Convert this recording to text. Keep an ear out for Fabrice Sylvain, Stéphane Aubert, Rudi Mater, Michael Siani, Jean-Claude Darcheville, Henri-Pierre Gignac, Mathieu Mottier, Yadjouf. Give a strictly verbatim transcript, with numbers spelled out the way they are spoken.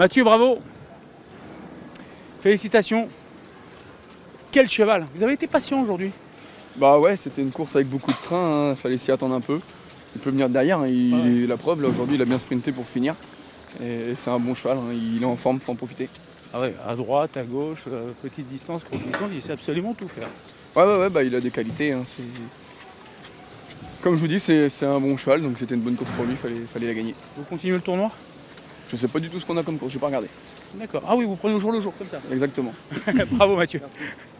Mathieu, bravo. Félicitations. Quel cheval. Vous avez été patient aujourd'hui. Bah ouais, c'était une course avec beaucoup de train, hein. Fallait s'y attendre un peu. Il peut venir derrière, hein. il, ouais. il, la preuve, là aujourd'hui il a bien sprinté pour finir. Et c'est un bon cheval, hein. Il est en forme, il faut en profiter. Ah ouais, à droite, à gauche, euh, petite distance, grosse distance, il sait absolument tout faire. Ouais, ouais, ouais, bah il a des qualités. Hein. Comme je vous dis, c'est un bon cheval, donc c'était une bonne course pour lui, il fallait, fallait la gagner. Vous continuez le tournoi? Je sais pas du tout ce qu'on a comme course, je n'ai pas regardé. D'accord, ah oui, vous prenez au jour le jour, comme ça. Exactement. Bravo Mathieu. Merci.